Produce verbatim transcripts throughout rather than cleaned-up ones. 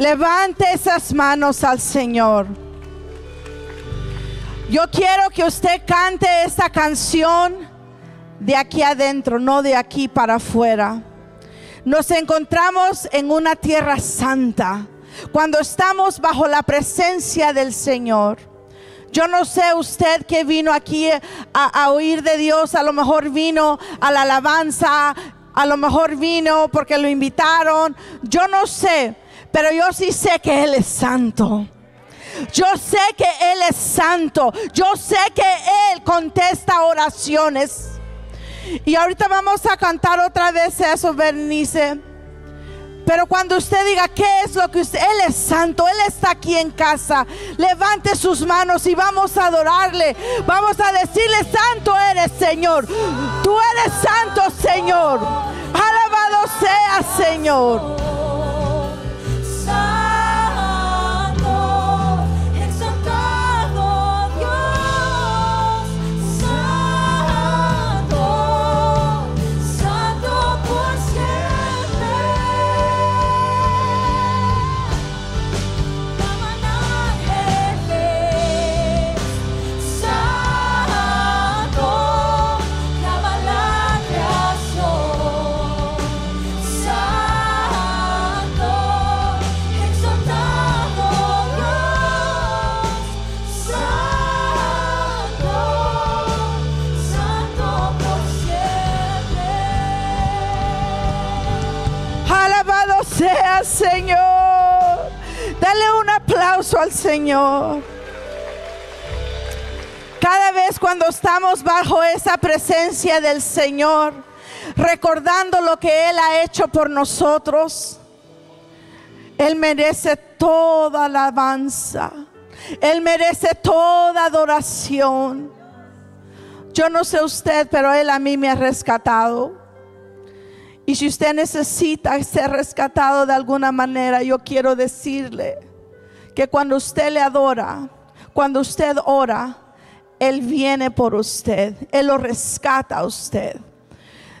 Levante esas manos al Señor. Yo quiero que usted cante esta canción de aquí adentro, no de aquí para afuera. Nos encontramos en una tierra santa cuando estamos bajo la presencia del Señor. Yo no sé usted que vino aquí a, a oír de Dios. A lo mejor vino a la alabanza, a lo mejor vino porque lo invitaron. Yo no sé, pero yo sí sé que Él es santo. Yo sé que Él es santo. Yo sé que Él contesta oraciones. Y ahorita vamos a cantar otra vez eso, Bernice. Pero cuando usted diga qué es lo que usted, Él es santo, Él está aquí en casa, levante sus manos y vamos a adorarle. Vamos a decirle: santo eres, Señor. Tú eres santo, Señor. Alabado seas, Señor. Señor, dale un aplauso al Señor. Cada vez cuando estamos bajo esa presencia del Señor, recordando lo que Él ha hecho por nosotros, Él merece toda alabanza, Él merece toda adoración. Yo no sé usted, pero Él a mí me ha rescatado. Y si usted necesita ser rescatado de alguna manera, yo quiero decirle que cuando usted le adora, cuando usted ora, Él viene por usted. Él lo rescata a usted.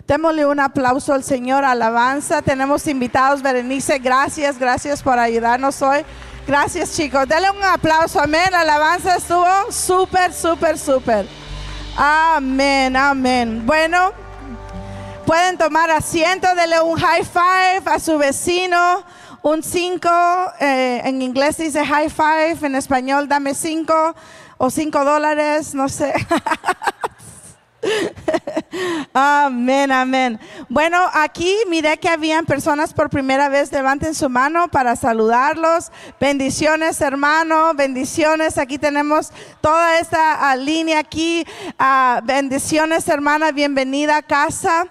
Démosle un aplauso al Señor. Alabanza. Tenemos invitados. Berenice, gracias, gracias por ayudarnos hoy. Gracias, chicos. Denle un aplauso. Amén. Alabanza estuvo súper, súper, súper. Amén, amén. Bueno. Pueden tomar asiento, denle un high five a su vecino, un cinco, eh, en inglés dice high five, en español dame cinco o cinco dólares, no sé. Amén, amén. Bueno, aquí miré que habían personas por primera vez, levanten su mano para saludarlos. Bendiciones, hermano, bendiciones. Aquí tenemos toda esta uh, línea aquí. Uh, bendiciones, hermana, bienvenida a casa.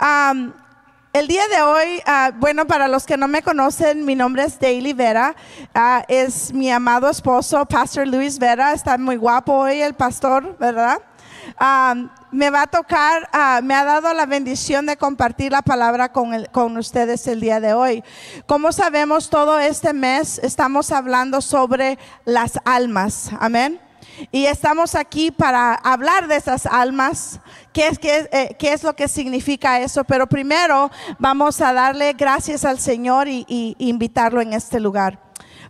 Um, el día de hoy, uh, bueno, para los que no me conocen, mi nombre es Daisy Vera, uh, es mi amado esposo, Pastor Luis Vera. Está muy guapo hoy el pastor, ¿verdad? Um, me va a tocar, uh, me ha dado la bendición de compartir la palabra con, el, con ustedes el día de hoy. Como sabemos, todo este mes estamos hablando sobre las almas, amén. Y estamos aquí para hablar de esas almas, qué es, qué, eh, qué es lo que significa eso. Pero primero vamos a darle gracias al Señor y, y invitarlo en este lugar.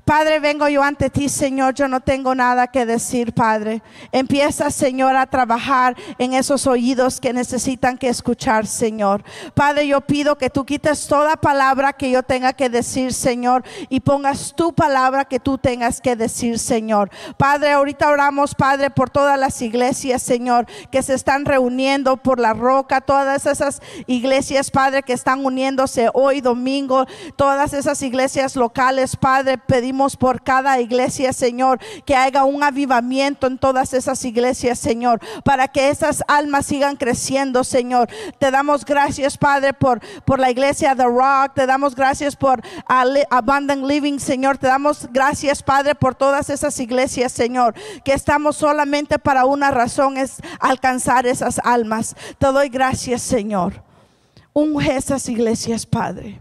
Padre, vengo yo ante ti, Señor, yo no tengo nada que decir, Padre. Empieza, Señor, a trabajar en esos oídos que necesitan que escuchar, Señor. Padre, yo pido que tú quites toda palabra que yo tenga que decir, Señor, y pongas tu palabra que tú tengas que decir, Señor. Padre, ahorita oramos, Padre, por todas las iglesias, Señor, que se están reuniendo por la roca, todas esas iglesias, Padre, que están uniéndose hoy domingo, todas esas iglesias locales, Padre, pedimos por cada iglesia, Señor, que haga un avivamiento en todas esas iglesias, Señor, para que esas almas sigan creciendo, Señor. Te damos gracias, Padre, por, por la iglesia The Rock. Te damos gracias por Abundant Living, Señor. Te damos gracias, Padre, por todas esas iglesias, Señor, que estamos solamente para una razón, es alcanzar esas almas. Te doy gracias, Señor. Unge esas iglesias, Padre.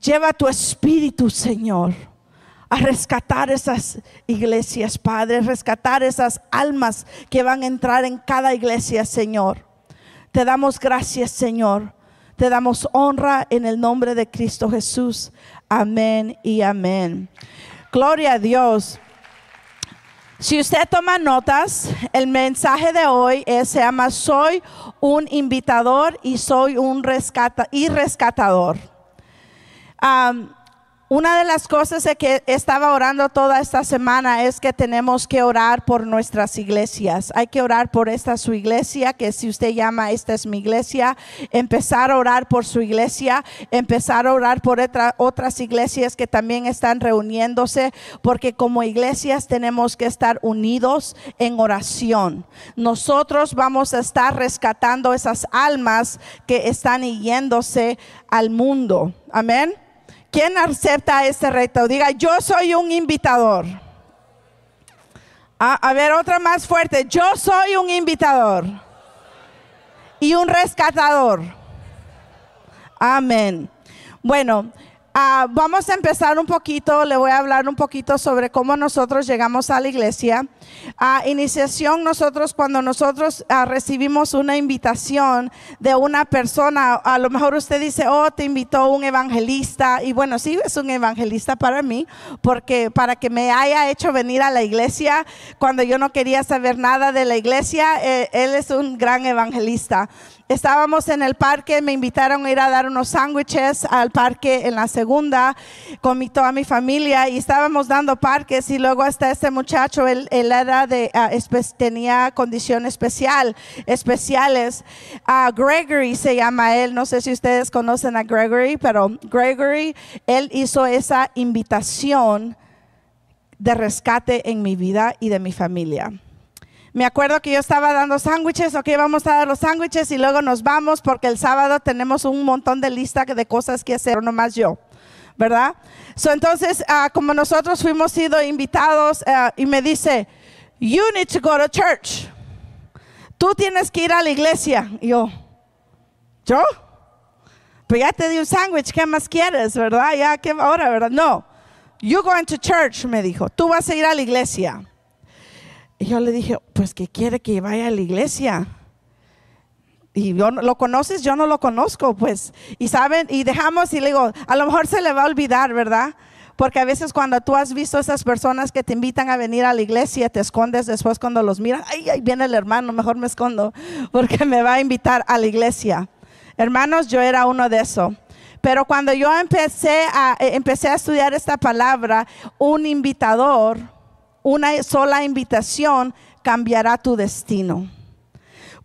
Lleva tu espíritu, Señor, a rescatar esas iglesias, Padre, rescatar esas almas que van a entrar en cada iglesia, Señor. Te damos gracias, Señor. Te damos honra en el nombre de Cristo Jesús. Amén y amén. Gloria a Dios. Si usted toma notas, el mensaje de hoy es, se llama Soy un invitador y soy un rescata, y rescatador. Um, una de las cosas de que estaba orando toda esta semana es que tenemos que orar por nuestras iglesias. Hay que orar por esta su iglesia, que si usted llama esta es mi iglesia, empezar a orar por su iglesia, empezar a orar por otra, otras iglesias que también están reuniéndose, porque como iglesias tenemos que estar unidos en oración. Nosotros vamos a estar rescatando esas almas que están yéndose al mundo. Amén. ¿Quién acepta este reto? Diga, yo soy un invitador. A, a ver, otra más fuerte. Yo soy un invitador y un rescatador. Amén. Bueno, uh, vamos a empezar un poquito. Le voy a hablar un poquito sobre cómo nosotros llegamos a la iglesia. Uh, iniciación, nosotros cuando nosotros uh, recibimos una invitación de una persona, a lo mejor usted dice, oh, te invitó un evangelista, y bueno, sí es un evangelista para mí, porque para que me haya hecho venir a la iglesia cuando yo no quería saber nada de la iglesia, eh, él es un gran evangelista. Estábamos en el parque, me invitaron a ir a dar unos sándwiches al parque en la segunda con mi, toda mi familia, y estábamos dando parques, y luego hasta este muchacho, él, él era de, uh, tenía condición especial, especiales. Uh, Gregory se llama él, no sé si ustedes conocen a Gregory, pero Gregory, él hizo esa invitación de rescate en mi vida y de mi familia. Me acuerdo que yo estaba dando sándwiches, ok, vamos a dar los sándwiches y luego nos vamos porque el sábado tenemos un montón de lista de cosas que hacer, no más yo, ¿verdad? So, entonces, uh, como nosotros fuimos sido invitados uh, y me dice, you need to go to church. Tú tienes que ir a la iglesia. Y yo, ¿yo? Pues ya te di un sándwich, ¿qué más quieres, verdad? Ya, ¿qué ahora, verdad? No, you going to church, me dijo, tú vas a ir a la iglesia. Y yo le dije, pues que quiere que vaya a la iglesia. Y yo, ¿lo conoces? Yo no lo conozco, pues. Y saben, y dejamos y le digo, a lo mejor se le va a olvidar, ¿verdad? Porque a veces cuando tú has visto esas personas que te invitan a venir a la iglesia, te escondes después cuando los miran. Ay, ahí viene el hermano, mejor me escondo porque me va a invitar a la iglesia. Hermanos, yo era uno de esos. Pero cuando yo empecé a, empecé a estudiar esta palabra, un invitador, una sola invitación cambiará tu destino.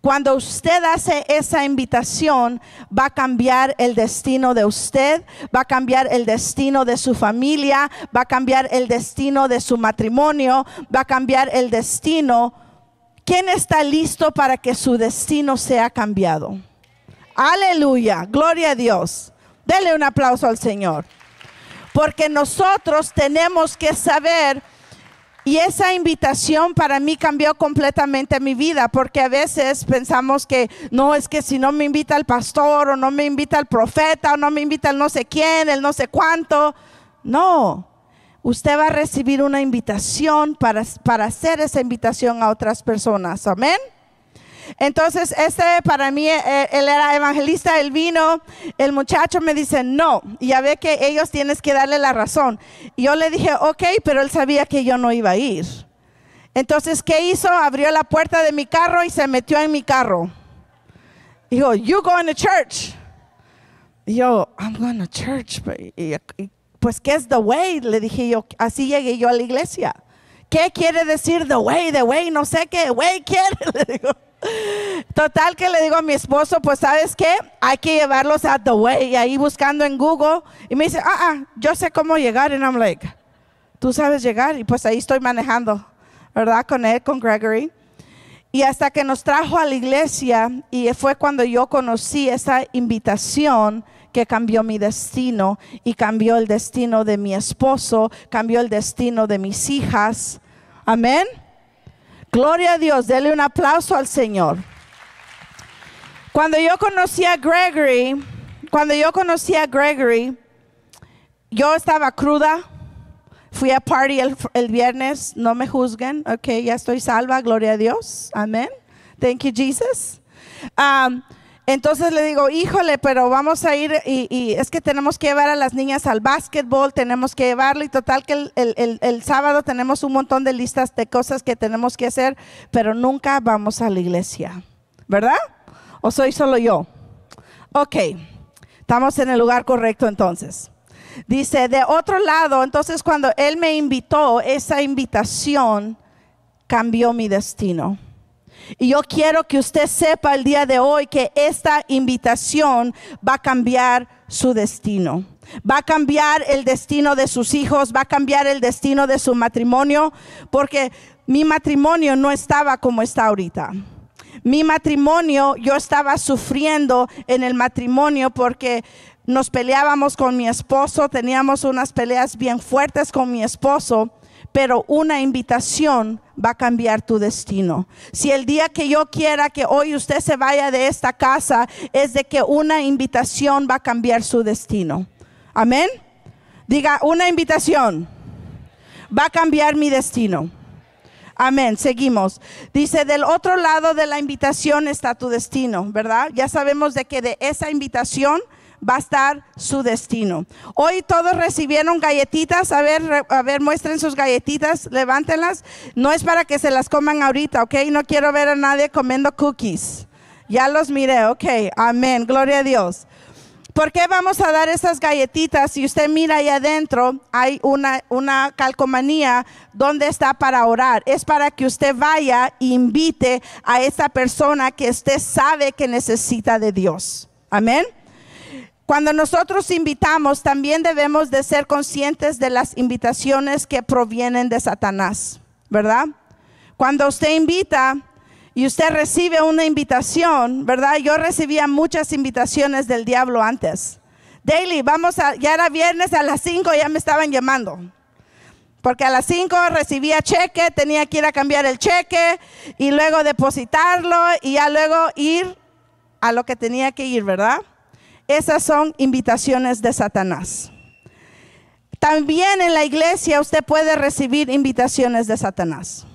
Cuando usted hace esa invitación, va a cambiar el destino de usted, va a cambiar el destino de su familia, va a cambiar el destino de su matrimonio, va a cambiar el destino. ¿Quién está listo para que su destino sea cambiado? Aleluya, gloria a Dios. Dele un aplauso al Señor. Porque nosotros tenemos que saber. Y esa invitación para mí cambió completamente mi vida, porque a veces pensamos que no, es que si no me invita el pastor, o no me invita el profeta, o no me invita el no sé quién, el no sé cuánto. No, usted va a recibir una invitación para, para hacer esa invitación a otras personas, amén. Entonces este para mí, él era evangelista, él vino, el muchacho me dice no, y ya ve que ellos tienes que darle la razón. Y yo le dije ok, pero él sabía que yo no iba a ir. Entonces, ¿qué hizo? Abrió la puerta de mi carro y se metió en mi carro. Dijo, you going to church. Y yo, I'm going to church. Y, y, pues, ¿qué es the way? Le dije yo, así llegué yo a la iglesia. ¿Qué quiere decir the way? The way, no sé qué, way quiere, le digo. Total que le digo a mi esposo, pues ¿sabes qué? Hay que llevarlos a the way. Y ahí buscando en Google, y me dice, ah, ah, yo sé cómo llegar. And I'm like, ¿tú sabes llegar? Y pues ahí estoy manejando, ¿verdad? Con él, con Gregory. Y hasta que nos trajo a la iglesia, y fue cuando yo conocí esa invitación que cambió mi destino, y cambió el destino de mi esposo, cambió el destino de mis hijas. Amén. Gloria a Dios, dele un aplauso al Señor. Cuando yo conocí a Gregory, cuando yo conocí a Gregory, yo estaba cruda, fui a party el, el viernes, no me juzguen, ok, ya estoy salva, gloria a Dios, amén, thank you Jesus. Um, Entonces le digo, híjole, pero vamos a ir y, y es que tenemos que llevar a las niñas al básquetbol, tenemos que llevarlo y total que el, el, el, el sábado tenemos un montón de listas de cosas que tenemos que hacer, pero nunca vamos a la iglesia, ¿verdad? ¿O soy solo yo? Ok, estamos en el lugar correcto entonces. Dice, de otro lado, entonces cuando él me invitó, esa invitación cambió mi destino. Y yo quiero que usted sepa el día de hoy que esta invitación va a cambiar su destino. Va a cambiar el destino de sus hijos, va a cambiar el destino de su matrimonio, porque mi matrimonio no estaba como está ahorita. Mi matrimonio, yo estaba sufriendo en el matrimonio porque nos peleábamos con mi esposo, teníamos unas peleas bien fuertes con mi esposo. Pero una invitación va a cambiar tu destino. Si el día que yo quiera que hoy usted se vaya de esta casa, es de que una invitación va a cambiar su destino. Amén. Diga, una invitación va a cambiar mi destino. Amén, seguimos. Dice, del otro lado de la invitación está tu destino, ¿verdad? Ya sabemos de que de esa invitación va a estar su destino. Hoy todos recibieron galletitas. A ver, a ver, muestren sus galletitas, levántenlas. No es para que se las coman ahorita, ok. No quiero ver a nadie comiendo cookies. Ya los miré, ok. Amén, gloria a Dios. ¿Por qué vamos a dar esas galletitas? Si usted mira ahí adentro, hay una, una calcomanía donde está para orar. Es para que usted vaya e invite a esa persona que usted sabe que necesita de Dios. Amén. Cuando nosotros invitamos, también debemos de ser conscientes de las invitaciones que provienen de Satanás, ¿verdad? Cuando usted invita y usted recibe una invitación, ¿verdad? Yo recibía muchas invitaciones del diablo antes. Daily, vamos a, ya era viernes a las cinco, ya me estaban llamando. Porque a las cinco recibía cheque, tenía que ir a cambiar el cheque y luego depositarlo y ya luego ir a lo que tenía que ir, ¿verdad? Esas son invitaciones de Satanás. También en la iglesia usted puede recibir invitaciones de Satanás.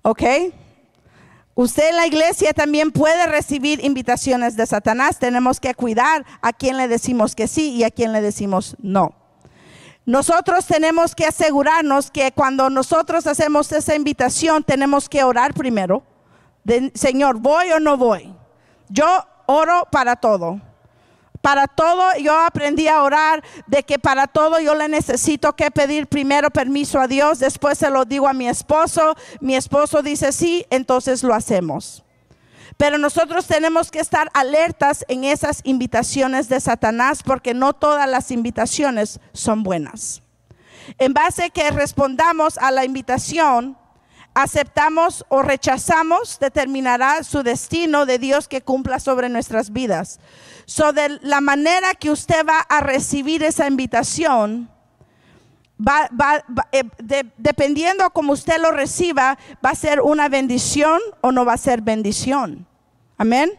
¿Ok? Usted en la iglesia también puede recibir invitaciones de Satanás. Tenemos que cuidar a quién le decimos que sí y a quién le decimos no. Nosotros tenemos que asegurarnos que cuando nosotros hacemos esa invitación, tenemos que orar primero. De, Señor, ¿voy o no voy? Yo oro para todo. Para todo yo aprendí a orar, de que para todo yo le necesito que pedir primero permiso a Dios, después se lo digo a mi esposo, mi esposo dice sí, entonces lo hacemos. Pero nosotros tenemos que estar alertas en esas invitaciones de Satanás, porque no todas las invitaciones son buenas. En base que respondamos a la invitación, aceptamos o rechazamos, determinará su destino de Dios que cumpla sobre nuestras vidas. So de la manera que usted va a recibir esa invitación, va, va, va, eh, de, dependiendo como usted lo reciba, va a ser una bendición o no va a ser bendición. Amén.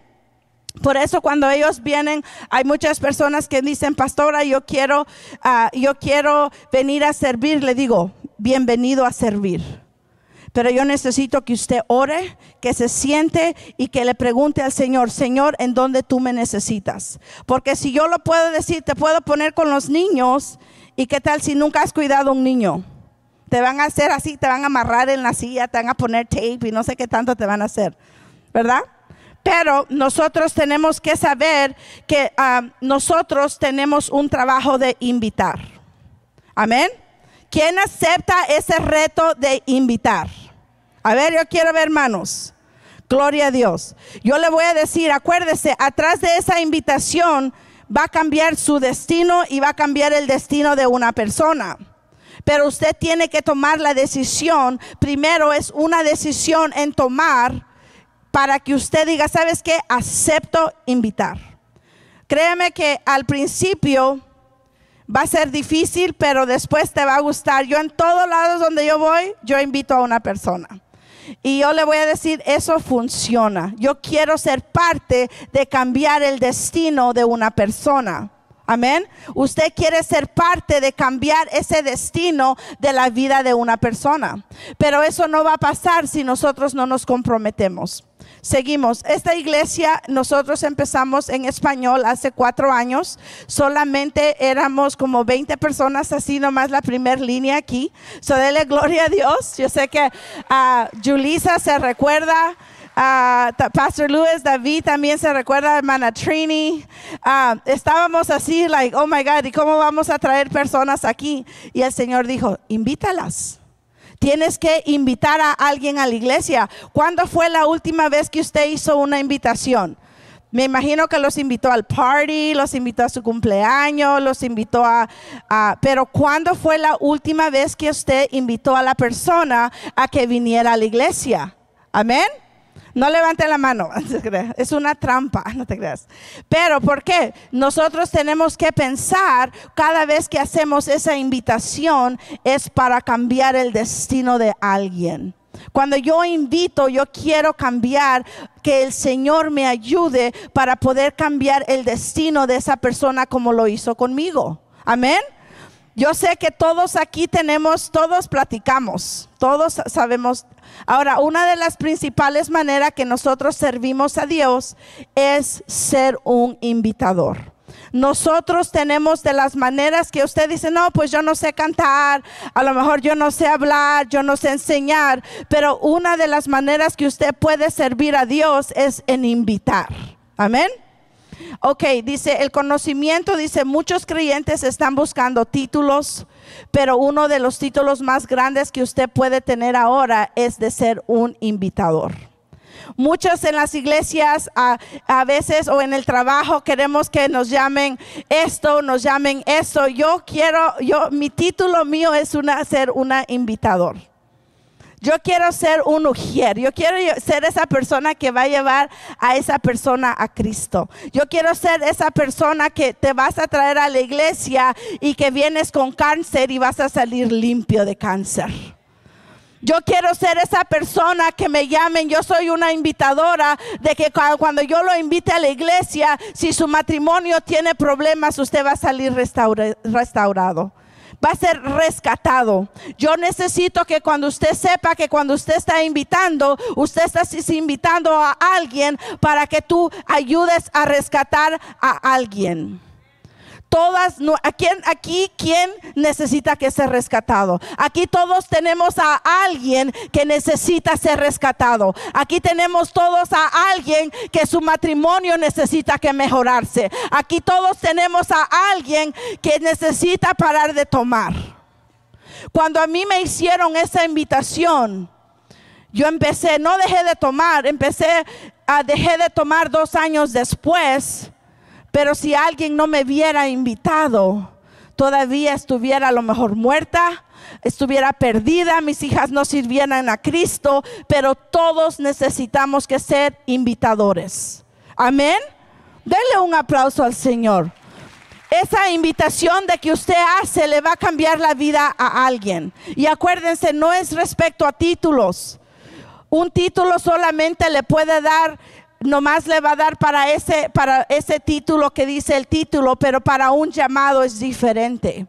Por eso cuando ellos vienen, hay muchas personas que dicen, pastora, yo quiero, uh, yo quiero venir a servir. Le digo, bienvenido a servir. Pero yo necesito que usted ore, que se siente y que le pregunte al Señor, Señor, ¿en dónde tú me necesitas? Porque si yo lo puedo decir, te puedo poner con los niños, ¿y qué tal si nunca has cuidado a un niño? Te van a hacer así, te van a amarrar en la silla, te van a poner tape y no sé qué tanto te van a hacer, ¿verdad? Pero nosotros tenemos que saber que uh, nosotros tenemos un trabajo de invitar. Amén. ¿Quién acepta ese reto de invitar? A ver, yo quiero ver manos. Gloria a Dios. Yo le voy a decir, acuérdese, atrás de esa invitación va a cambiar su destino y va a cambiar el destino de una persona. Pero usted tiene que tomar la decisión. Primero es una decisión en tomar para que usted diga, ¿sabes qué? Acepto invitar. Créeme que al principio va a ser difícil, pero después te va a gustar. Yo en todos lados donde yo voy, yo invito a una persona. Y yo le voy a decir, eso funciona. Yo quiero ser parte de cambiar el destino de una persona. Amén. Usted quiere ser parte de cambiar ese destino de la vida de una persona. Pero eso no va a pasar si nosotros no nos comprometemos. Seguimos. Esta iglesia nosotros empezamos en español hace cuatro años. Solamente éramos como veinte personas, así nomás la primer línea aquí. So, dele gloria a Dios. Yo sé que uh, Julissa se recuerda. Uh, Pastor Luis David también se recuerda, hermana Trini. Uh, estábamos así, like, oh my God, ¿y cómo vamos a traer personas aquí? Y el Señor dijo, invítalas. Tienes que invitar a alguien a la iglesia. ¿Cuándo fue la última vez que usted hizo una invitación? Me imagino que los invitó al party, los invitó a su cumpleaños, los invitó a, a... Pero ¿cuándo fue la última vez que usted invitó a la persona a que viniera a la iglesia? Amén. No levante la mano, es una trampa, no te creas. Pero ¿por qué? Nosotros tenemos que pensar, cada vez que hacemos esa invitación es para cambiar el destino de alguien. Cuando yo invito, yo quiero cambiar, que el Señor me ayude para poder cambiar el destino de esa persona como lo hizo conmigo. Amén. Yo sé que todos aquí tenemos, todos platicamos, todos sabemos. Ahora, una de las principales maneras que nosotros servimos a Dios es ser un invitador. Nosotros tenemos de las maneras que usted dice, no, pues yo no sé cantar, a lo mejor yo no sé hablar, yo no sé enseñar, pero una de las maneras que usted puede servir a Dios es en invitar. Amén. Ok, dice el conocimiento, dice muchos creyentes están buscando títulos, pero uno de los títulos más grandes que usted puede tener ahora es de ser un invitador. Muchos en las iglesias a, a veces o en el trabajo queremos que nos llamen esto, nos llamen eso. Yo quiero, yo, mi título mío es una, ser una invitador. Yo quiero ser un ujier, yo quiero ser esa persona que va a llevar a esa persona a Cristo. Yo quiero ser esa persona que te vas a traer a la iglesia y que vienes con cáncer y vas a salir limpio de cáncer. Yo quiero ser esa persona que me llamen, yo soy una invitadora, de que cuando yo lo invite a la iglesia, si su matrimonio tiene problemas, usted va a salir restaura, restaurado. Va a ser rescatado. Yo necesito que cuando usted sepa que cuando usted está invitando, usted está invitando a alguien para que tú ayudes a rescatar a alguien. Todas, aquí, aquí, ¿quién necesita que sea rescatado? Aquí todos tenemos a alguien que necesita ser rescatado. Aquí tenemos todos a alguien que su matrimonio necesita que mejorarse. Aquí todos tenemos a alguien que necesita parar de tomar. Cuando a mí me hicieron esa invitación, yo empecé, no dejé de tomar, empecé a dejé de tomar dos años después. Pero si alguien no me hubiera invitado, todavía estuviera a lo mejor muerta, estuviera perdida, mis hijas no sirvieran a Cristo, pero todos necesitamos que ser invitadores. Amén. Denle un aplauso al Señor. Esa invitación de que usted hace le va a cambiar la vida a alguien. Y acuérdense, no es respecto a títulos. Un título solamente le puede dar... Nomás le va a dar para ese, para ese título que dice el título, pero para un llamado es diferente.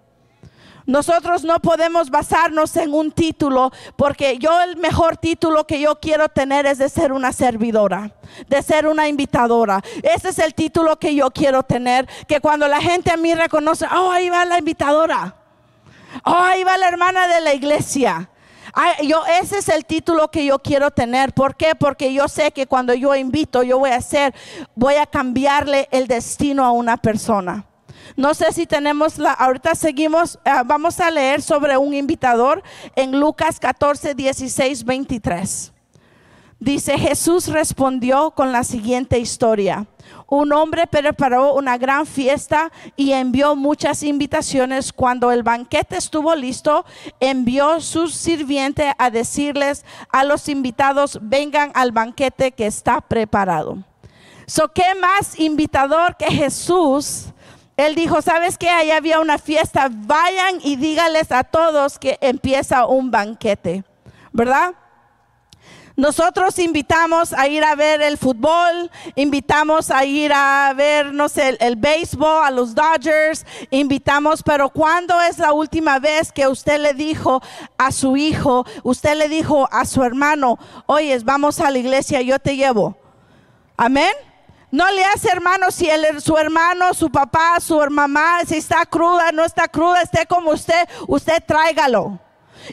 Nosotros no podemos basarnos en un título, porque yo el mejor título que yo quiero tener es de ser una servidora, de ser una invitadora. Ese es el título que yo quiero tener, que cuando la gente a mí reconoce, oh, ahí va la invitadora, oh, ahí va la hermana de la iglesia. Ay, yo, ese es el título que yo quiero tener. ¿Por qué? Porque yo sé que cuando yo invito, yo voy a hacer, voy a cambiarle el destino a una persona. No sé si tenemos la, ahorita seguimos, uh, vamos a leer sobre un invitador en Lucas catorce, dieciséis, veintitrés. Dice, Jesús respondió con la siguiente historia. Un hombre preparó una gran fiesta y envió muchas invitaciones. Cuando el banquete estuvo listo, envió su sirviente a decirles a los invitados, vengan al banquete que está preparado. So, ¿qué más invitador que Jesús? Él dijo, ¿sabes qué? Ahí había una fiesta, vayan y díganles a todos que empieza un banquete, ¿verdad? Nosotros invitamos a ir a ver el fútbol, invitamos a ir a ver, no sé, el, el béisbol, a los Dodgers, invitamos, pero ¿cuándo es la última vez que usted le dijo a su hijo, usted le dijo a su hermano, oye, vamos a la iglesia, yo te llevo? Amén. No le hace, hermano, si el, su hermano, su papá, su mamá, si está cruda, no está cruda, esté como usted, usted tráigalo.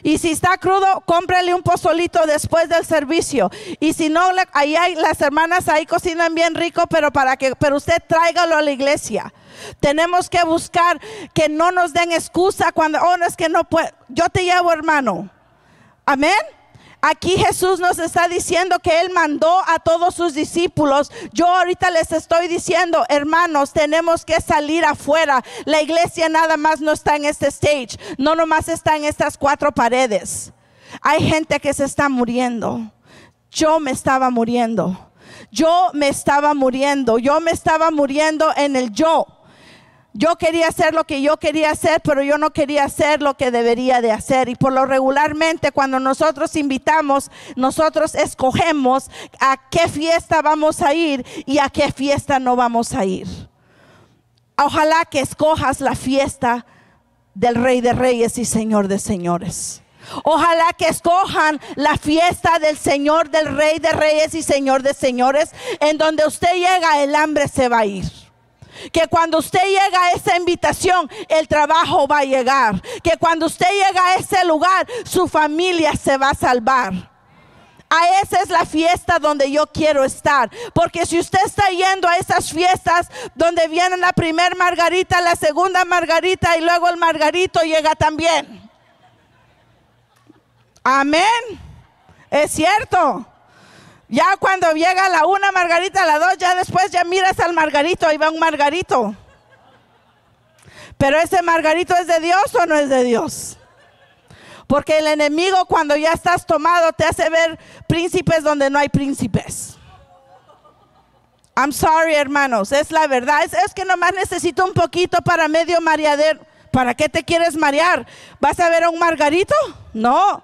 Y si está crudo, cómprele un pozolito después del servicio. Y si no, ahí hay, las hermanas ahí cocinan bien rico, pero para que, pero usted tráigalo a la iglesia. Tenemos que buscar que no nos den excusa cuando, oh, no es que no puedo, yo te llevo, hermano. Amén. Aquí Jesús nos está diciendo que Él mandó a todos sus discípulos. Yo ahorita les estoy diciendo, hermanos, tenemos que salir afuera. La iglesia nada más no está en este stage, no nomás está en estas cuatro paredes. Hay gente que se está muriendo. Yo me estaba muriendo. Yo me estaba muriendo. Yo me estaba muriendo en el yo. Yo quería hacer lo que yo quería hacer, pero yo no quería hacer lo que debería de hacer. Y por lo regularmente cuando nosotros invitamos, nosotros escogemos a qué fiesta vamos a ir y a qué fiesta no vamos a ir. Ojalá que escojas la fiesta del Rey de Reyes y Señor de Señores. Ojalá que escojan la fiesta del Señor, del Rey de Reyes y Señor de Señores. En donde usted llega, el hambre se va a ir. Que cuando usted llega a esa invitación, el trabajo va a llegar. Que cuando usted llega a ese lugar, su familia se va a salvar. A esa es la fiesta donde yo quiero estar. Porque si usted está yendo a esas fiestas donde viene la primer margarita, la segunda margarita y luego el margarito llega también. Amén. Es cierto. Ya cuando llega la una margarita, la dos, ya después ya miras al margarito, ahí va un margarito. Pero ese margarito, ¿es de Dios o no es de Dios? Porque el enemigo, cuando ya estás tomado, te hace ver príncipes donde no hay príncipes. I'm sorry, hermanos, es la verdad. Es, es que nomás necesito un poquito para medio mareadero. ¿Para qué te quieres marear? ¿Vas a ver a un margarito? No.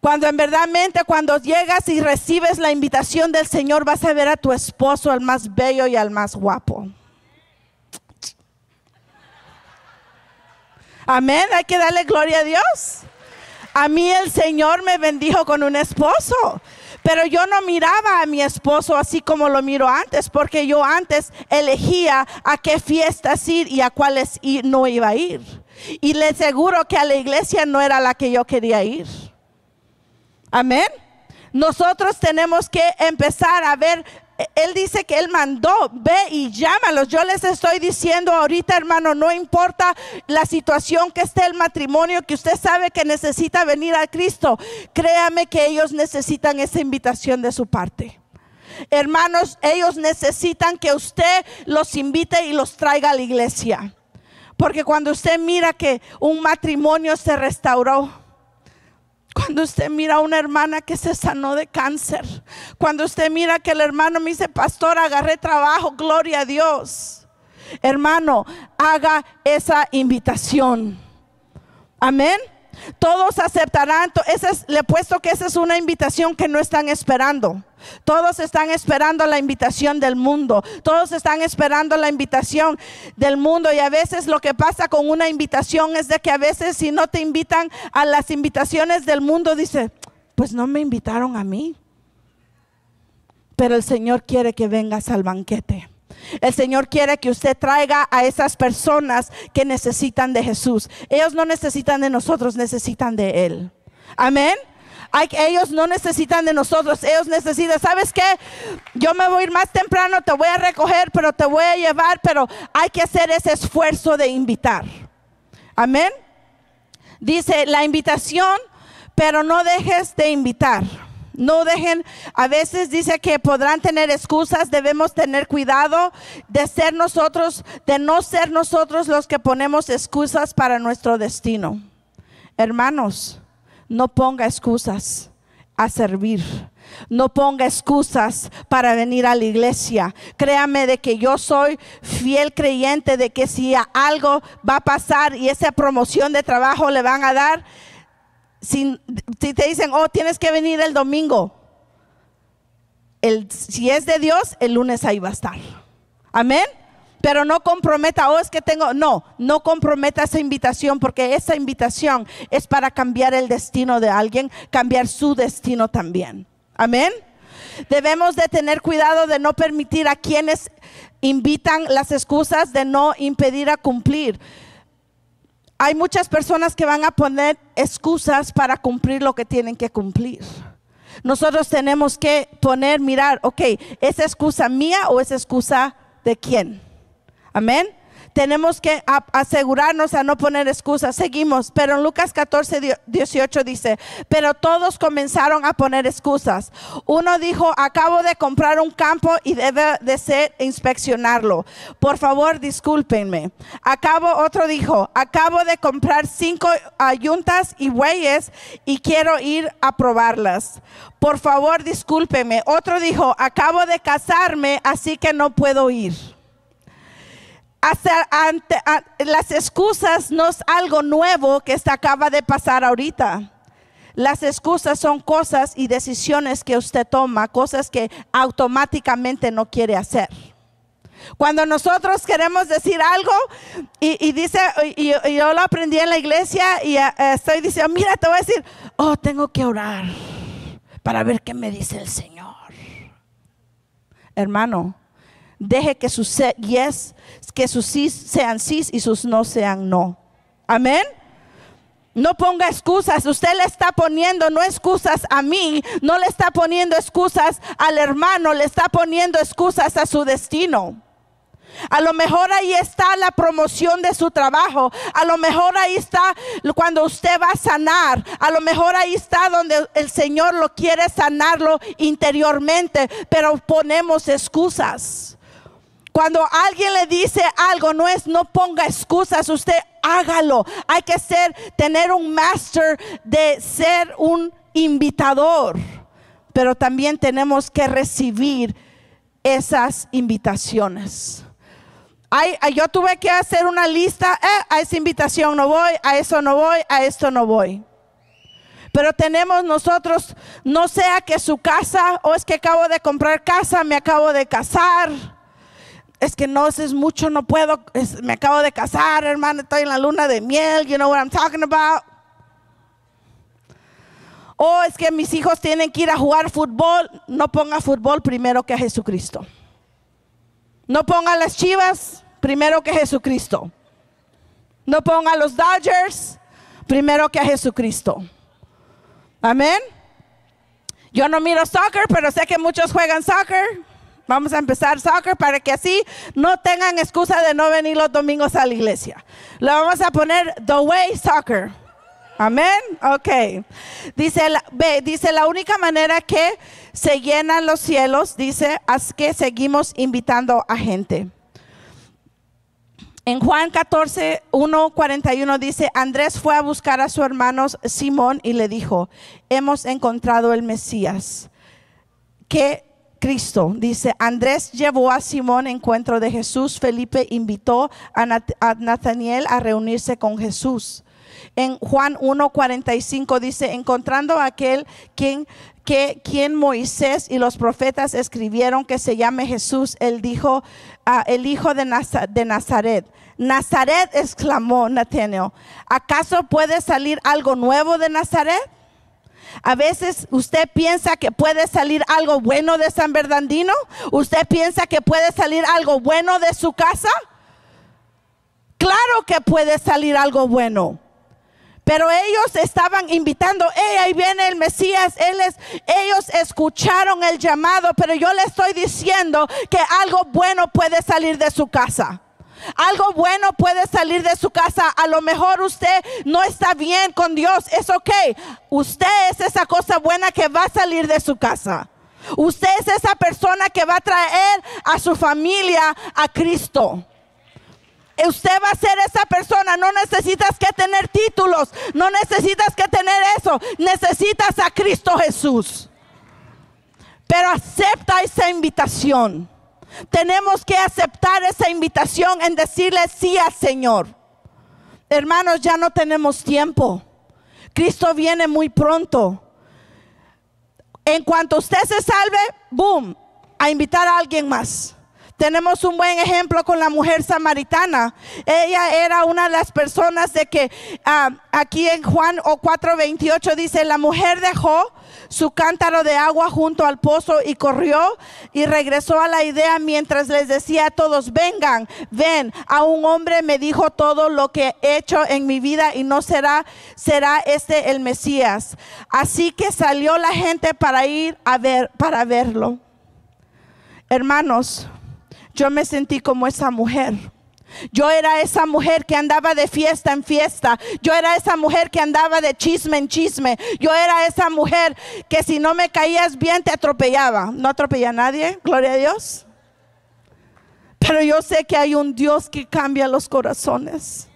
Cuando en verdad, mente, cuando llegas y recibes la invitación del Señor, vas a ver a tu esposo, al más bello y al más guapo. Amén, hay que darle gloria a Dios. A mí el Señor me bendijo con un esposo, pero yo no miraba a mi esposo así como lo miro antes, porque yo antes elegía a qué fiestas ir y a cuáles ir, no iba a ir. Y le aseguro que a la iglesia no era la que yo quería ir. Amén. Nosotros tenemos que empezar a ver. Él dice que Él mandó, ve y llámalos. Yo les estoy diciendo ahorita, hermano, no importa la situación que esté el matrimonio, que usted sabe que necesita venir a Cristo, créame que ellos necesitan esa invitación de su parte. Hermanos, ellos necesitan que usted los invite y los traiga a la iglesia. Porque cuando usted mira que un matrimonio se restauró, cuando usted mira a una hermana que se sanó de cáncer, cuando usted mira que el hermano me dice, pastor, agarré trabajo, gloria a Dios. Hermano, haga esa invitación. Amén. Todos aceptarán, ese es, le he puesto que esa es una invitación que no están esperando. Todos están esperando la invitación del mundo. Todos están esperando la invitación del mundo. Y a veces lo que pasa con una invitación es de que a veces si no te invitan a las invitaciones del mundo, dice, pues no me invitaron a mí. Pero el Señor quiere que vengas al banquete. El Señor quiere que usted traiga a esas personas que necesitan de Jesús. Ellos no necesitan de nosotros, necesitan de Él. Amén. Ay, ellos no necesitan de nosotros, ellos necesitan, ¿sabes qué? Yo me voy a ir más temprano, te voy a recoger, pero te voy a llevar, pero hay que hacer ese esfuerzo de invitar. Amén. Dice la invitación, pero no dejes de invitar. No dejen, a veces dice que podrán tener excusas, debemos tener cuidado de ser nosotros, de no ser nosotros los que ponemos excusas para nuestro destino. Hermanos, no ponga excusas a servir. No ponga excusas para venir a la iglesia. Créame de que yo soy fiel creyente de que si algo va a pasar y esa promoción de trabajo le van a dar, si, si te dicen, oh, tienes que venir el domingo, el, si es de Dios, el lunes ahí va a estar. Amén. Pero no comprometa, oh, es que tengo, no, no comprometa esa invitación, porque esa invitación es para cambiar el destino de alguien, cambiar su destino también. Amén. Debemos de tener cuidado de no permitir a quienes invitan las excusas de no impedir a cumplir. Hay muchas personas que van a poner excusas para cumplir lo que tienen que cumplir. Nosotros tenemos que poner, mirar, ok, ¿es excusa mía o es excusa de quién? Amén. Tenemos que asegurarnos a no poner excusas. Seguimos, pero en Lucas catorce, dieciocho dice, pero todos comenzaron a poner excusas. Uno dijo, acabo de comprar un campo y debe de ser inspeccionarlo. Por favor, discúlpenme. Acabo, otro dijo, acabo de comprar cinco yuntas y bueyes y quiero ir a probarlas. Por favor, discúlpenme. Otro dijo, acabo de casarme, así que no puedo ir. Hasta ante, a, las excusas no es algo nuevo que está, acaba de pasar ahorita. Las excusas son cosas y decisiones que usted toma, cosas que automáticamente no quiere hacer. Cuando nosotros queremos decir algo y, y dice, y, y yo lo aprendí en la iglesia y uh, estoy diciendo, mira, te voy a decir, oh, tengo que orar para ver qué me dice el Señor. Hermano, deje que sus yes, que sus sí sean sí y sus no sean no. Amén. No ponga excusas. Usted le está poniendo no excusas a mí, no le está poniendo excusas al hermano, le está poniendo excusas a su destino. A lo mejor ahí está la promoción de su trabajo. A lo mejor ahí está cuando usted va a sanar. A lo mejor ahí está donde el Señor lo quiere sanarlo interiormente, pero ponemos excusas. Cuando alguien le dice algo, no es no ponga excusas, usted hágalo. Hay que ser, tener un máster de ser un invitador, pero también tenemos que recibir esas invitaciones. Ay, ay, yo tuve que hacer una lista, eh, a esa invitación no voy, a eso no voy, a esto no voy. Pero tenemos nosotros, no sea que su casa, o oh, es que acabo de comprar casa, me acabo de casar. Es que no, es mucho, no puedo, es, me acabo de casar, hermano, estoy en la luna de miel, you know what I'm talking about. O es que mis hijos tienen que ir a jugar fútbol, no ponga fútbol primero que a Jesucristo. No ponga las Chivas primero que a Jesucristo. No ponga los Dodgers primero que a Jesucristo. Amén. Yo no miro soccer, pero sé que muchos juegan soccer. Vamos a empezar soccer para que así no tengan excusa de no venir los domingos a la iglesia. Le vamos a poner The Way Soccer. Amén. Ok. Dice la, B, dice la única manera que se llenan los cielos, dice, es que seguimos invitando a gente. En Juan catorce, uno, cuarenta y uno dice, Andrés fue a buscar a su hermano Simón y le dijo, hemos encontrado el Mesías, que Cristo. Dice, Andrés llevó a Simón a encuentro de Jesús. Felipe invitó a, Nat- a Nathaniel a reunirse con Jesús. En Juan uno, cuarenta y cinco dice, encontrando a aquel quien, que, quien Moisés y los profetas escribieron que se llame Jesús, él dijo, uh, el hijo de, Naza, de Nazaret. Nazaret, exclamó Nathaniel, ¿acaso puede salir algo nuevo de Nazaret? A veces usted piensa que puede salir algo bueno de San Bernardino, usted piensa que puede salir algo bueno de su casa. Claro que puede salir algo bueno. Pero ellos estaban invitando, hey, ahí viene el Mesías. Él es, ellos escucharon el llamado, pero yo le estoy diciendo que algo bueno puede salir de su casa. Algo bueno puede salir de su casa. A lo mejor usted no está bien con Dios, es ok. Usted es esa cosa buena que va a salir de su casa. Usted es esa persona que va a traer a su familia a Cristo. Usted va a ser esa persona, no necesitas que tener títulos, no necesitas que tener eso, necesitas a Cristo Jesús. Pero acepta esa invitación. Tenemos que aceptar esa invitación en decirle sí al Señor. Hermanos, ya no tenemos tiempo. Cristo viene muy pronto. En cuanto usted se salve, boom, a invitar a alguien más. Tenemos un buen ejemplo con la mujer samaritana. Ella era una de las personas de que uh, aquí en Juan cuatro veintiocho dice: la mujer dejó su cántaro de agua junto al pozo y corrió y regresó a la aldea mientras les decía a todos: vengan, ven, a un hombre me dijo todo lo que he hecho en mi vida, y no será, será este el Mesías. Así que salió la gente para ir a ver, para verlo. Hermanos, yo me sentí como esa mujer. Yo era esa mujer que andaba de fiesta en fiesta. Yo era esa mujer que andaba de chisme en chisme. Yo era esa mujer que si no me caías bien te atropellaba. No atropellé a nadie, gloria a Dios. Pero yo sé que hay un Dios que cambia los corazones.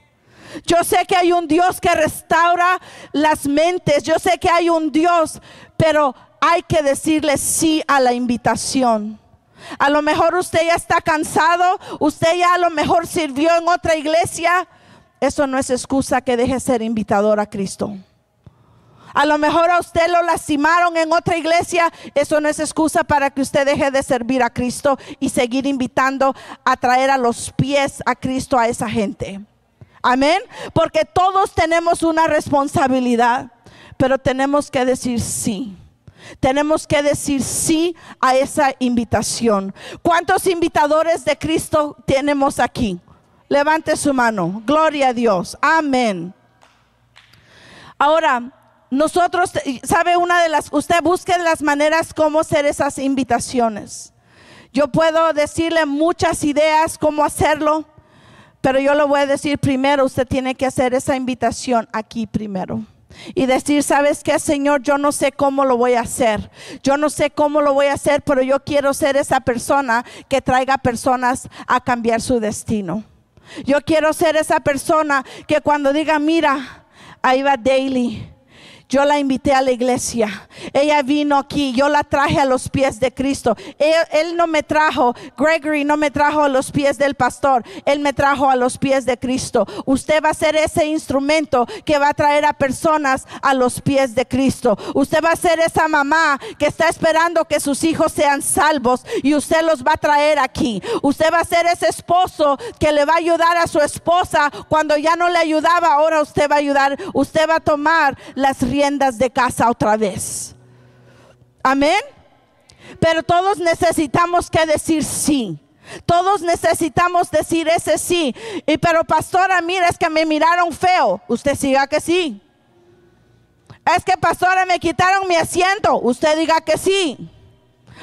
Yo sé que hay un Dios que restaura las mentes. Yo sé que hay un Dios, pero hay que decirle sí a la invitación. A lo mejor usted ya está cansado, usted ya a lo mejor sirvió en otra iglesia. Eso no es excusa que deje ser invitador a Cristo. A lo mejor a usted lo lastimaron en otra iglesia. Eso no es excusa para que usted deje de servir a Cristo y seguir invitando a traer a los pies a Cristo a esa gente. Amén. Porque todos tenemos una responsabilidad, pero tenemos que decir sí. Tenemos que decir sí a esa invitación. ¿Cuántos invitadores de Cristo tenemos aquí? Levante su mano. Gloria a Dios. Amén. Ahora, nosotros, ¿sabe una de las? Usted busque las maneras cómo hacer esas invitaciones. Yo puedo decirle muchas ideas cómo hacerlo, pero yo le voy a decir primero, usted tiene que hacer esa invitación aquí primero. Y decir: ¿sabes qué, Señor? Yo no sé cómo lo voy a hacer. Yo no sé cómo lo voy a hacer, pero yo quiero ser esa persona que traiga personas a cambiar su destino. Yo quiero ser esa persona que cuando diga: mira, ahí va Daily. Yo la invité a la iglesia. Ella vino aquí. Yo la traje a los pies de Cristo. Él, él no me trajo. Gregory no me trajo a los pies del pastor. Él me trajo a los pies de Cristo. Usted va a ser ese instrumento que va a traer a personas a los pies de Cristo. Usted va a ser esa mamá que está esperando que sus hijos sean salvos, y usted los va a traer aquí. Usted va a ser ese esposo que le va a ayudar a su esposa cuando ya no le ayudaba. Ahora usted va a ayudar. Usted va a tomar las riendas de casa otra vez. Amén. Pero todos necesitamos que decir sí. Todos necesitamos decir ese sí. Y pero pastora, mira, es que me miraron feo. Usted diga que sí. Es que pastora, me quitaron mi asiento. Usted diga que sí.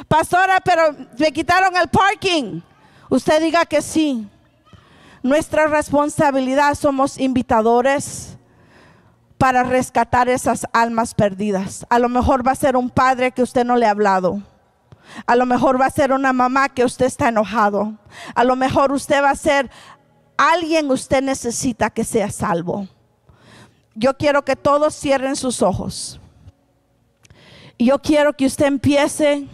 Pastora, pero me quitaron el parking. Usted diga que sí. Nuestra responsabilidad, somos invitadores para rescatar esas almas perdidas. A lo mejor va a ser un padre que usted no le ha hablado. A lo mejor va a ser una mamá que usted está enojado. A lo mejor usted va a ser alguien, usted necesita que sea salvo. Yo quiero que todos cierren sus ojos. Y yo quiero que usted empiece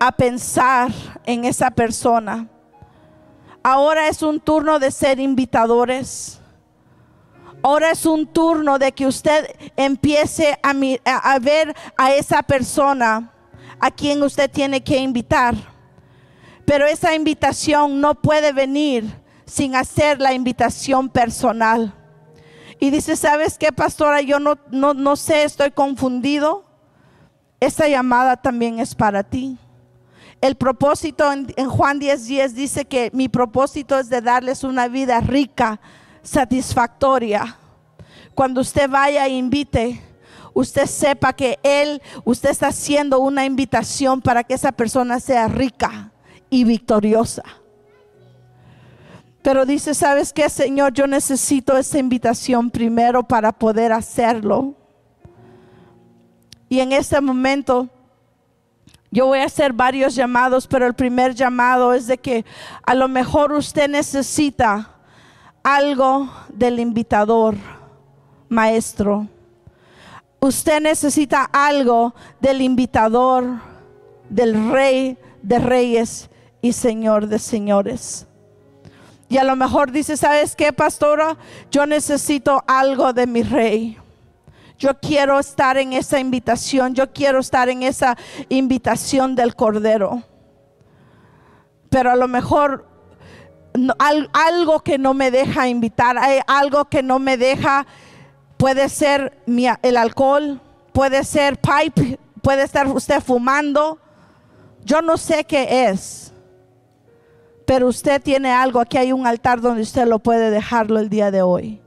a pensar en esa persona. Ahora es un turno de ser invitadores. Ahora es un turno de que usted empiece a, mir, a, a ver a esa persona a quien usted tiene que invitar. Pero esa invitación no puede venir sin hacer la invitación personal. Y dice: ¿sabes qué, pastora? Yo no, no, no sé, estoy confundido. Esa llamada también es para ti. El propósito en, en Juan diez diez dice que mi propósito es de darles una vida rica, satisfactoria. Cuando usted vaya e invite, usted sepa que él, usted está haciendo una invitación para que esa persona sea rica y victoriosa. Pero dice: ¿sabes qué, Señor? Yo necesito esa invitación primero para poder hacerlo. Y en este momento yo voy a hacer varios llamados, pero el primer llamado es de que a lo mejor usted necesita algo del invitador maestro. Usted necesita algo del invitador, del Rey de Reyes y Señor de Señores. Y a lo mejor dice: ¿sabes qué, pastora? Yo necesito algo de mi Rey. Yo quiero estar en esa invitación. Yo quiero estar en esa invitación del Cordero. pero a lo mejor no, al, algo que no me deja invitar, hay algo que no me deja, puede ser mi, el alcohol, puede ser pipe, puede estar usted fumando, yo no sé qué es, pero usted tiene algo, aquí hay un altar donde usted lo puede dejarlo el día de hoy.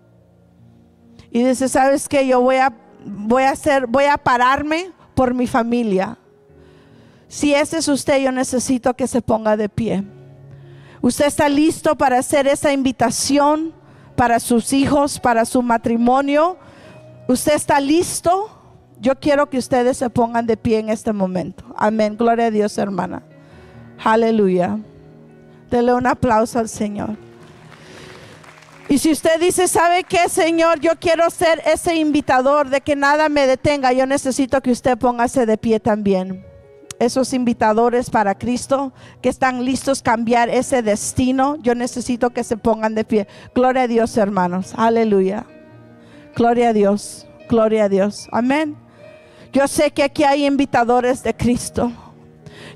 Y dice, ¿sabes qué? Yo voy a, voy a hacer, voy a pararme por mi familia. Si ese es usted, yo necesito que se ponga de pie. Usted está listo para hacer esa invitación para sus hijos, para su matrimonio. Usted está listo. Yo quiero que ustedes se pongan de pie en este momento. Amén, gloria a Dios, hermana. Aleluya. Dele un aplauso al Señor. Y si usted dice, ¿sabe qué, Señor? Yo quiero ser ese invitador de que nada me detenga. Yo necesito que usted póngase de pie también. Esos invitadores para Cristo que están listos a cambiar ese destino, yo necesito que se pongan de pie. Gloria a Dios, hermanos. Aleluya. Gloria a Dios. Gloria a Dios. Amén. Yo sé que aquí hay invitadores de Cristo.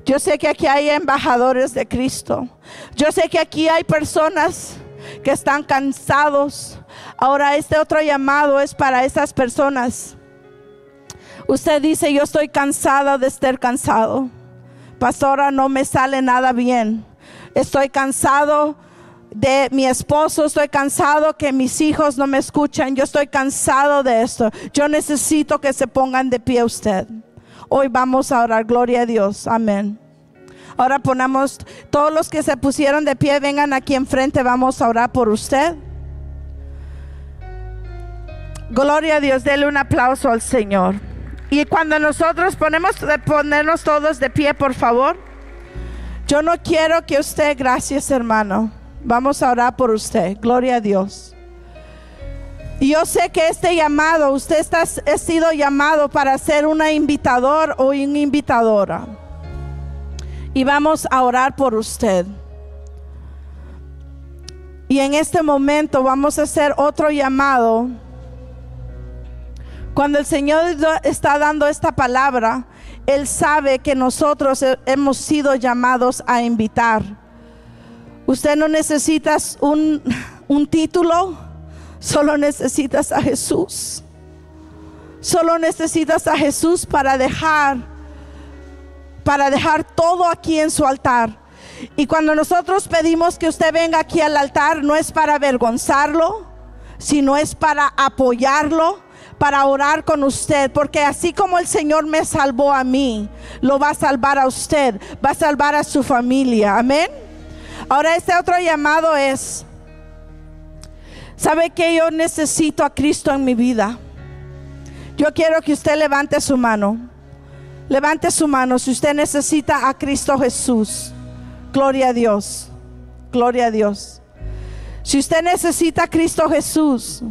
Yo sé que aquí hay embajadores de Cristo. Yo sé que aquí hay personas que están cansados. Ahora este otro llamado es para esas personas. Usted dice, yo estoy cansada de estar cansado. Pastora, no me sale nada bien. Estoy cansado de mi esposo, estoy cansado que mis hijos no me escuchan. Yo estoy cansado de esto. Yo necesito que se pongan de pie usted. Hoy vamos a orar, gloria a Dios, amén. Ahora ponemos, todos los que se pusieron de pie, vengan aquí enfrente, vamos a orar por usted. Gloria a Dios, dele un aplauso al Señor. Y cuando nosotros ponemos, ponernos todos de pie, por favor. Yo no quiero que usted, gracias hermano, vamos a orar por usted, gloria a Dios. Y yo sé que este llamado, usted está, ha sido llamado para ser una invitador o una invitadora. Y vamos a orar por usted. Y en este momento vamos a hacer otro llamado. Cuando el Señor está dando esta palabra, Él sabe que nosotros hemos sido llamados a invitar. Usted no necesita un, un título, solo necesitas a Jesús. Solo necesitas a Jesús para dejar para dejar todo aquí en su altar. Y cuando nosotros pedimos que usted venga aquí al altar, no es para avergonzarlo, sino es para apoyarlo, para orar con usted, porque así como el Señor me salvó a mí, lo va a salvar a usted, va a salvar a su familia, amén. Ahora este otro llamado es, ¿sabe qué? Yo necesito a Cristo en mi vida. Yo quiero que usted levante su mano. Levante su mano si usted necesita a Cristo Jesús. Gloria a Dios. Gloria a Dios. Si usted necesita a Cristo Jesús,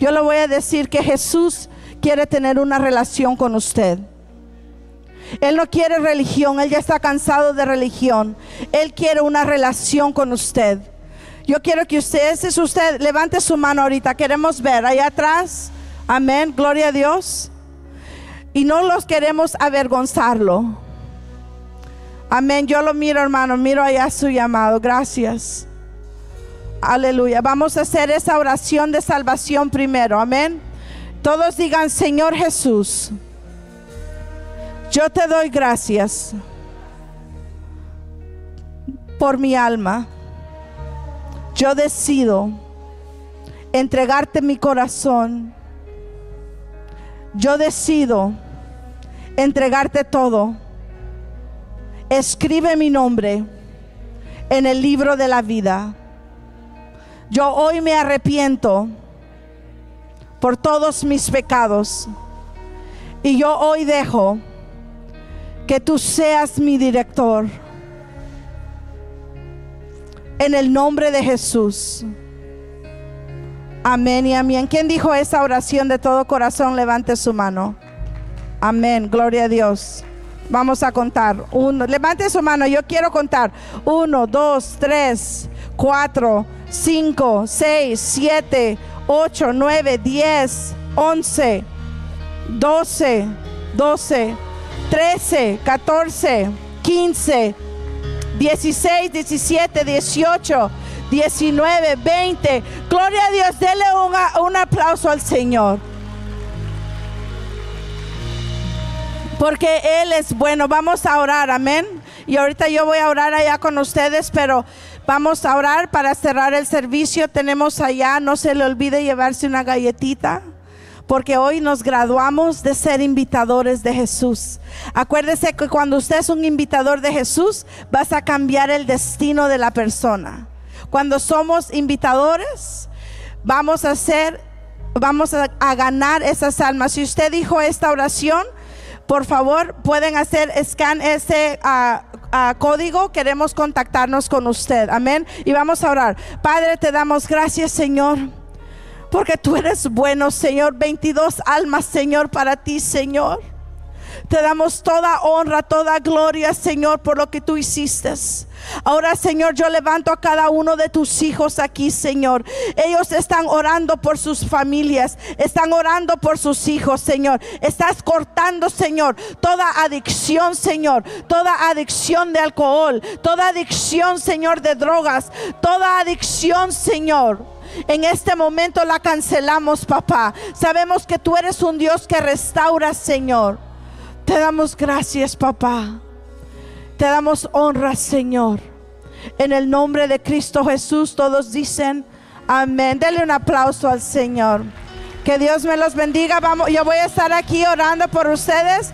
yo le voy a decir que Jesús quiere tener una relación con usted. Él no quiere religión. Él ya está cansado de religión. Él quiere una relación con usted. Yo quiero que usted, ese es usted, levante su mano ahorita. Queremos ver allá atrás. Amén. Gloria a Dios. Y no los queremos avergonzarlo. Amén. Yo lo miro, hermano. Miro allá su llamado. Gracias. Aleluya. Vamos a hacer esa oración de salvación primero. Amén. Todos digan, Señor Jesús, yo te doy gracias por mi alma. Yo decido entregarte mi corazón. Yo decido entregarte todo. Escribe mi nombre en el libro de la vida. Yo hoy me arrepiento por todos mis pecados. Y yo hoy dejo que tú seas mi director. En el nombre de Jesús. Amén y amén. ¿Quién dijo esa oración de todo corazón? Levante su mano. Amén, gloria a Dios. Vamos a contar. Uno, levante su mano, yo quiero contar. Uno, dos, tres, cuatro, cinco, seis, siete, ocho, nueve, diez, once, doce, doce, trece, catorce, quince, dieciséis, diecisiete, dieciocho, diecinueve, veinte. Gloria a Dios, dele un, un aplauso al Señor, porque Él es bueno. Vamos a orar, amén. Y ahorita yo voy a orar allá con ustedes, pero vamos a orar para cerrar el servicio. Tenemos allá, no se le olvide llevarse una galletita, porque hoy nos graduamos de ser invitadores de Jesús. Acuérdese que cuando usted es un invitador de Jesús, vas a cambiar el destino de la persona. Cuando somos invitadores, vamos a hacer, vamos a, a ganar esas almas. Si usted dijo esta oración, por favor, pueden hacer scan ese uh, uh, código. Queremos contactarnos con usted, amén. Y vamos a orar. Padre, te damos gracias, Señor, porque tú eres bueno, Señor. veintidós almas, Señor, para ti, Señor. Te damos toda honra, toda gloria, Señor, por lo que tú hiciste. Ahora, Señor, yo levanto a cada uno de tus hijos aquí, Señor. Ellos están orando por sus familias, están orando por sus hijos, Señor. Estás cortando, Señor, toda adicción, Señor, toda adicción de alcohol, toda adicción, Señor, de drogas, toda adicción, Señor. En este momento la cancelamos, papá. Sabemos que tú eres un Dios que restaura, Señor. Te damos gracias, papá. Te damos honra, Señor. En el nombre de Cristo Jesús, todos dicen amén. Denle un aplauso al Señor. Que Dios me los bendiga. Vamos, yo voy a estar aquí orando por ustedes.